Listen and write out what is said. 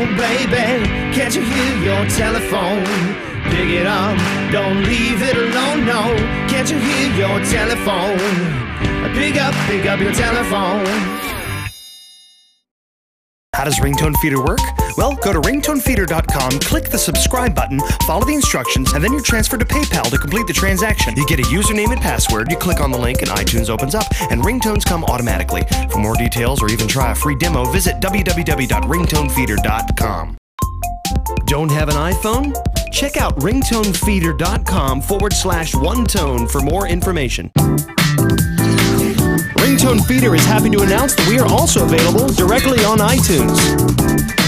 on, baby, can't you hear your telephone? Pick it up, don't leave it alone, no, can't you hear your telephone? Pick up your telephone. How does Ringtone Feeder work? Well, go to ringtonefeeder.com, click the subscribe button, follow the instructions, and then you're transferred to PayPal to complete the transaction. You get a username and password, you click on the link, and iTunes opens up, and ringtones come automatically. For more details or even try a free demo, visit www.ringtonefeeder.com. Don't have an iPhone? Check out ringtonefeeder.com/onetone for more information. Ringtone Feeder is happy to announce that we are also available directly on iTunes.